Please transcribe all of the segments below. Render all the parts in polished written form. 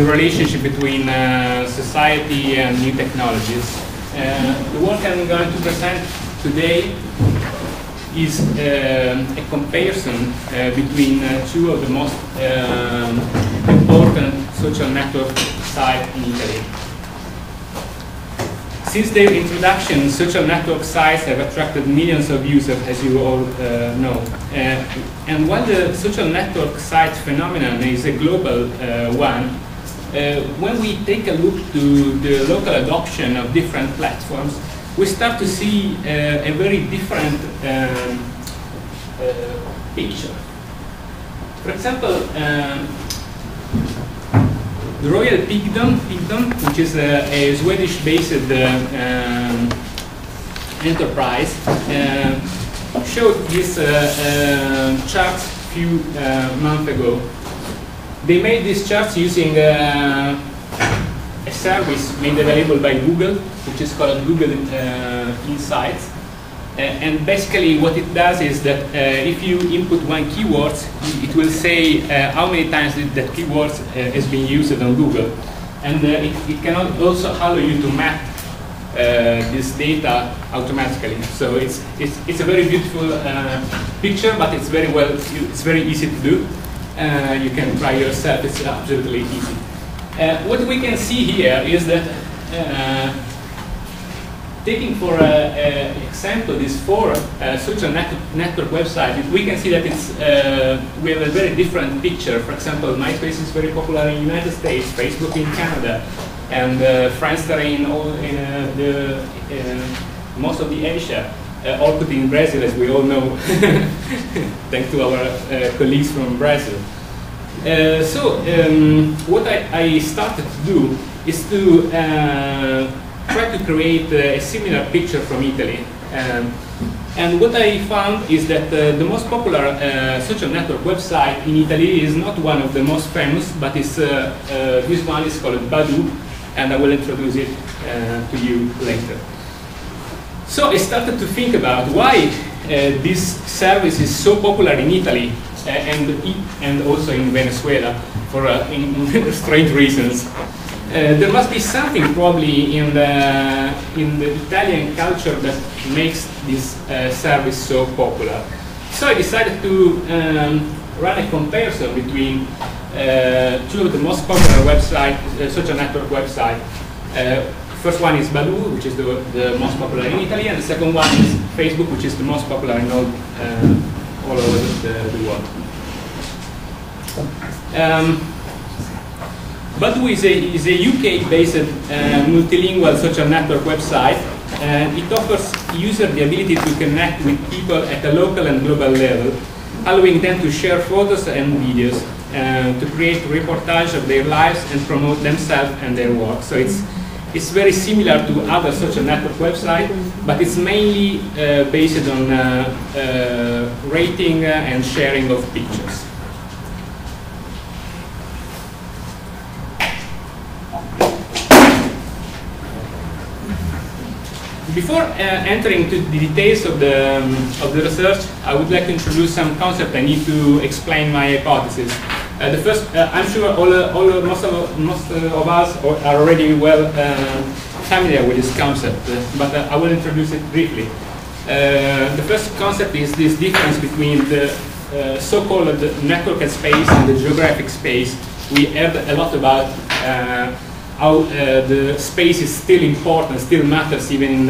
the relationship between society and new technologies. The work I'm going to present today is a comparison between two of the most important social network sites in Italy. Since their introduction, social network sites have attracted millions of users, as you all know. And while the social network site phenomenon is a global one, when we take a look to the local adoption of different platforms, we start to see a very different picture. For example, the Royal Pingdom, which is a Swedish-based enterprise, showed this chart a few months ago. They made this chart using a service made available by Google, which is called Google Insights. And basically what it does is that if you input one keyword, it will say how many times that keyword has been used on Google. And it can also allow you to map this data automatically. So it's a very beautiful picture, but it's very easy to do. You can try yourself, it's absolutely easy. What we can see here is that taking for example these four social network websites, we can see that we have a very different picture. For example, MySpace is very popular in the United States, Facebook in Canada, and Friendster in most of the Asia, Orkut in Brazil, as we all know, thanks to our colleagues from Brazil. What I started to do is to try to create a similar picture from Italy. And what I found is that the most popular social network website in Italy is not one of the most famous, but it's, this one is called Badoo, and I will introduce it to you later. So I started to think about why this service is so popular in Italy and also in Venezuela for strange reasons. There must be something probably in the Italian culture that makes this service so popular. So I decided to run a comparison between two of the most popular websites, social network websites. First one is Badoo, which is the most popular in Italy, and the second one is Facebook, which is the most popular in all over the world. Badoo is a UK-based multilingual social network website. It offers users the ability to connect with people at a local and global level, allowing them to share photos and videos, to create reportage of their lives and promote themselves and their work. So it's very similar to other social network websites, but it's mainly based on rating and sharing of pictures. Before entering into the details of the research, I would like to introduce some concepts. I need to explain my hypothesis. The first, I'm sure most of us are already well familiar with this concept, but I will introduce it briefly. The first concept is this difference between the so-called network space and the geographic space. We heard a lot about how the space is still important, still matters even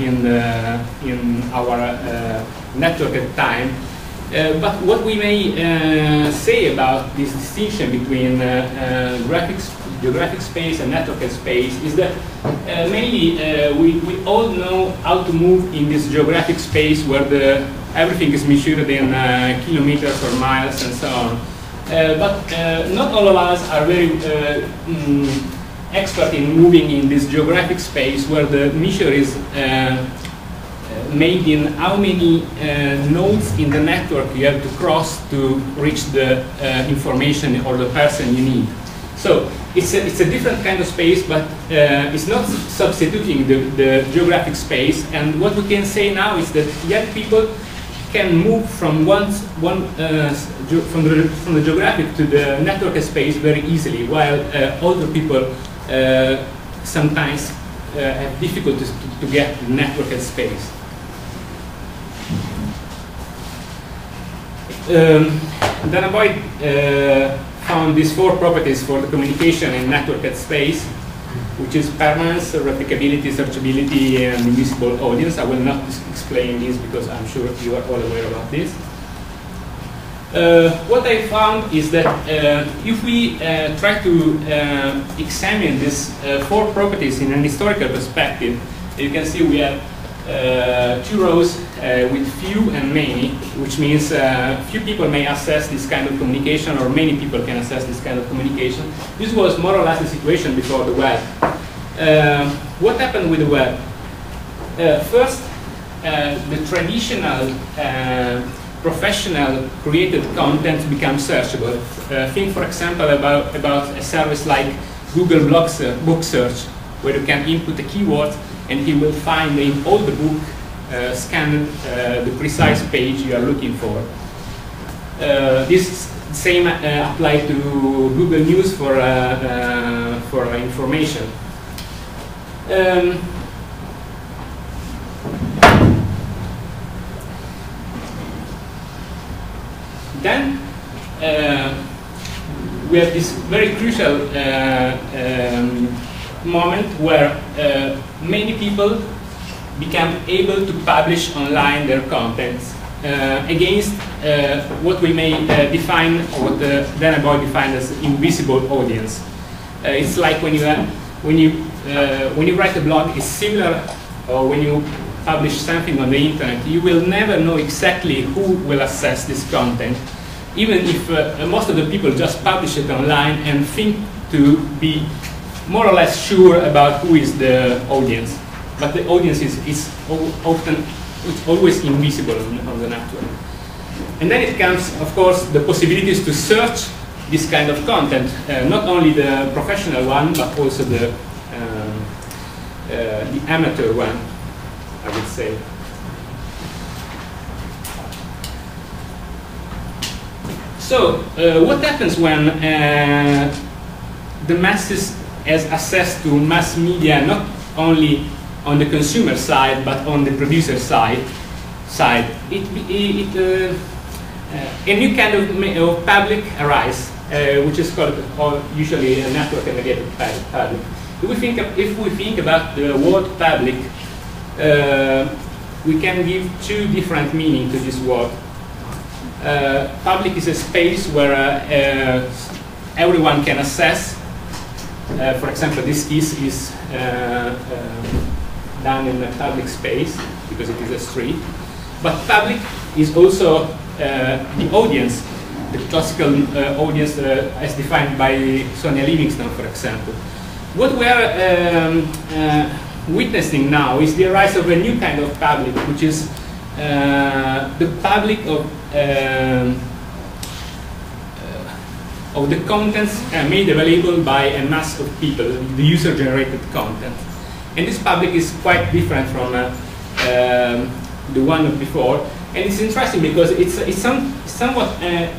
in our network at time. But what we may say about this distinction between geographic space and network space is that mainly we all know how to move in this geographic space where everything is measured in kilometers or miles and so on. But not all of us are very expert in moving in this geographic space where the measure is made in how many nodes in the network you have to cross to reach the information or the person you need. So it's a different kind of space, but it's not substituting the geographic space. And what we can say now is that young people can move from the geographic to the network space very easily, while older people sometimes have difficulties to get the network space. Danah Boyd found these four properties for the communication in network space, which is permanence, replicability, searchability, and reducible audience. I will not explain this because I'm sure you are all aware about this. What I found is that if we try to examine these four properties in an historical perspective, you can see we have two rows with few and many, which means few people may access this kind of communication, or many people can access this kind of communication. This was more or less the situation before the web. What happened with the web? First, the traditional professional created content becomes searchable. Think, for example, about a service like Google Book Search, where you can input a keyword and you will find in all the book scanned the precise page you are looking for. This same applies to Google News for information. Then we have this very crucial moment where many people become able to publish online their contents against what we may define, or what Danah Boyd defined as invisible audience. It's like when you write a blog, it's similar, or when you publish something on the internet, you will never know exactly who will access this content, even if most of the people just publish it online and think to be more or less sure about who is the audience, but the audience is always invisible on the network. And then it comes, of course, the possibilities to search this kind of content, not only the professional one, but also the amateur one, I would say. So, what happens when the masses has access to mass media, not only on the consumer side but on the producer side, a new kind of public arises, which is called usually a network and mediated public. If we think about the word public, we can give two different meanings to this word. Public is a space where everyone can access. For example, this is done in a public space because it is a street. But public is also the audience, the classical audience as defined by Sonia Livingstone, for example. What we are witnessing now is the rise of a new kind of public, which is the public of the contents made available by a mass of people, the user-generated content. And this public is quite different from the one before. And it's interesting because it's somewhat a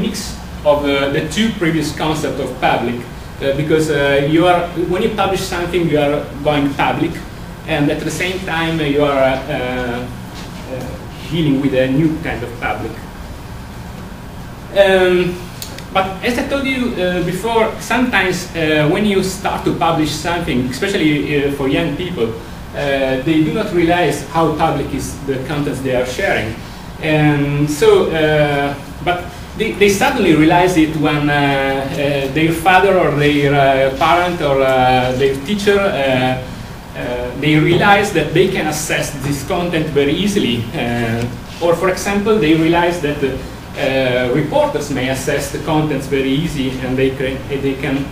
mix of the two previous concepts of public, because when you publish something, you are going public, and at the same time you are dealing with a new kind of public. But as I told you before, sometimes when you start to publish something, especially for young people, they do not realize how public is the contents they are sharing. And so, but they suddenly realize it when their father or their parent or their teacher, they realize that they can access this content very easily. Or for example, they realize that reporters may access the contents very easy, and they can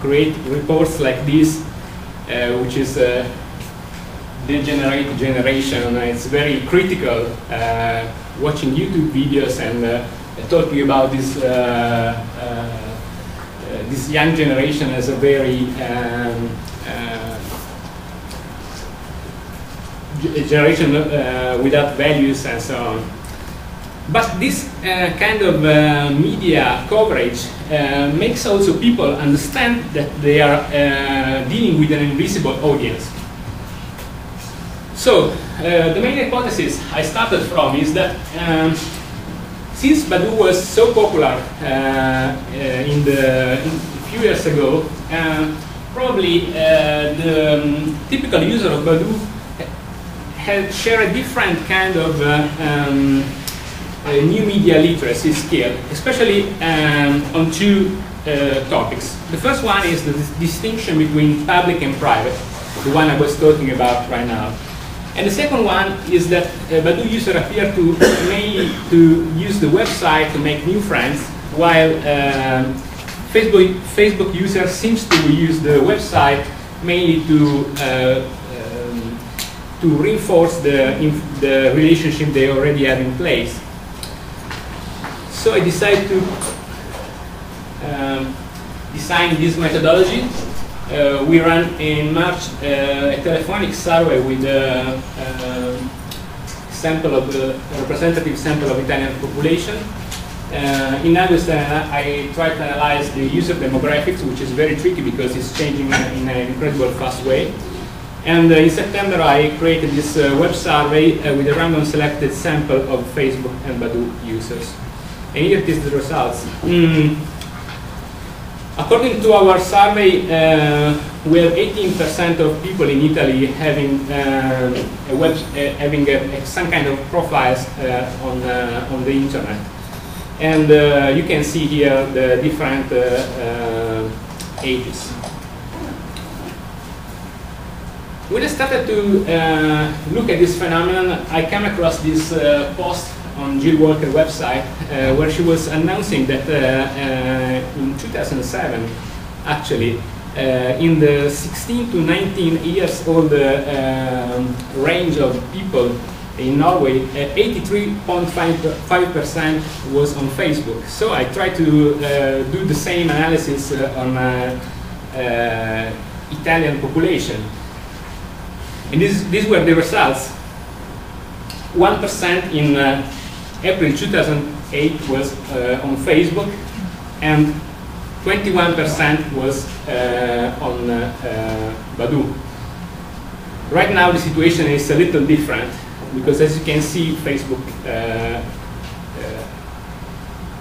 create reports like this, which is a degenerate generation. It's very critical, watching YouTube videos and talking about this this young generation as a very generation without values and so on. But this kind of media coverage makes also people understand that they are dealing with an invisible audience. So the main hypothesis I started from is that since Badoo was so popular a few years ago, probably the typical user of Badoo had shared a different kind of new media literacy skill, especially on two topics. The first one is the distinction between public and private, the one I was talking about right now. And the second one is that Badoo users appear to mainly to use the website to make new friends, while Facebook users seems to use the website mainly to reinforce the relationship they already have in place. So I decided to design this methodology. We ran in March a telephonic survey with a sample of the representative sample of Italian population. In August, I tried to analyze the user demographics, which is very tricky because it's changing in an incredible fast way. And in September, I created this web survey with a random selected sample of Facebook and Badoo users. And here is the results. According to our survey, we have 18% of people in Italy having some kind of profiles on the internet, and you can see here the different ages. When I started to look at this phenomenon, I came across this post on Jill Walker website where she was announcing that in 2007, actually, in the 16 to 19 years old range of people in Norway, 83.5% was on Facebook. So I tried to do the same analysis on Italian population. And these were the results. 1% in April 2008 was on Facebook, and 21% was on Badoo. Right now the situation is a little different, because as you can see, Facebook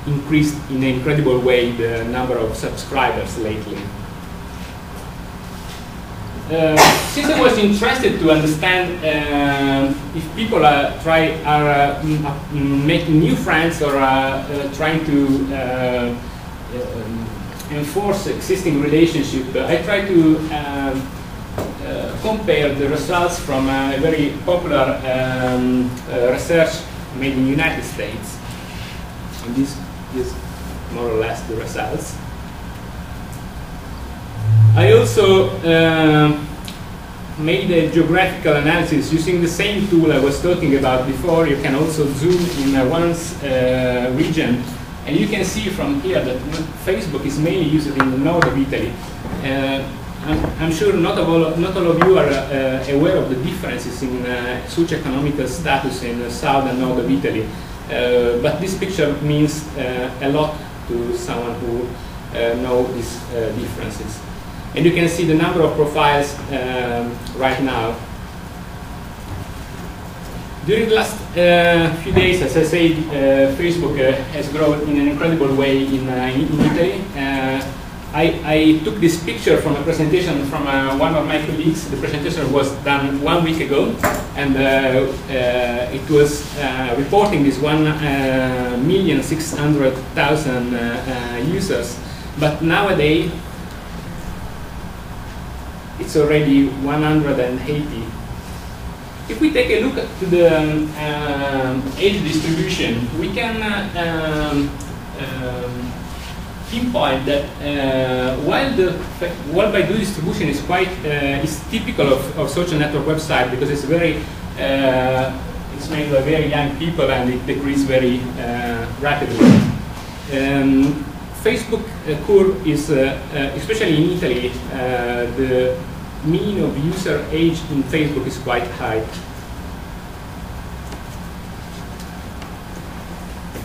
increased in an incredible way the number of subscribers lately. Since I was interested to understand if people are making new friends or trying to enforce existing relationship, I tried to compare the results from a very popular research made in the United States. And this is more or less the results. I also made a geographical analysis using the same tool I was talking about before. You can also zoom in one's region, and you can see from here that Facebook is mainly used in the north of Italy. I'm sure not all of you are aware of the differences in socioeconomic status in the south and north of Italy, but this picture means a lot to someone who knows these differences. And you can see the number of profiles right now. During the last few days, as I said, Facebook has grown in an incredible way in Italy. I took this picture from a presentation from one of my colleagues. The presentation was done 1 week ago, and it was reporting this 1,600,000 users. But nowadays, it's already 180. If we take a look at the age distribution, we can pinpoint that while Badoo distribution is quite is typical of social network website, because it's very it's made by very young people and it decreases very rapidly. Facebook curve is, especially in Italy, the mean of user age in Facebook is quite high.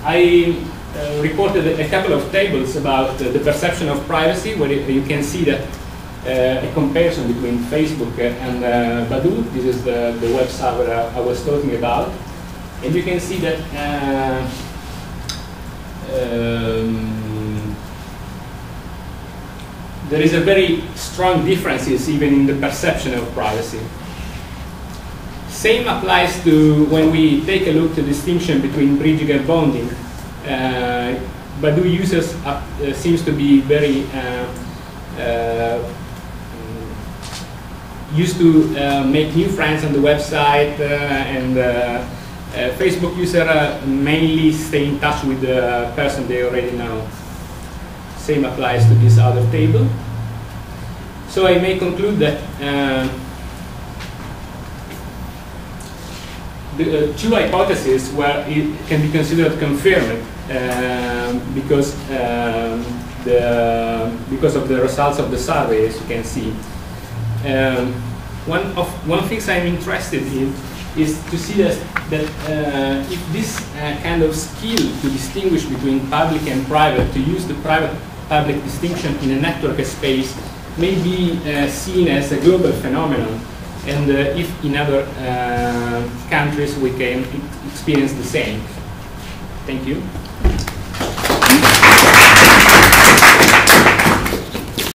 I reported a couple of tables about the perception of privacy, where you can see that a comparison between Facebook and Badoo. This is the website where I was talking about. And you can see that there is a very strong differences even in the perception of privacy. Same applies to when we take a look to distinction between bridging and bonding. Badoo users seems to be very used to make new friends on the website, and Facebook users mainly stay in touch with the person they already know. Same applies to this other table. So I may conclude that the two hypotheses where it can be considered confirmed because of the results of the survey, as you can see. One thing I'm interested in is to see that if this kind of skill to distinguish between public and private, to use the private-public distinction in a network space, may be seen as a global phenomenon. And if in other countries we can experience the same. Thank you.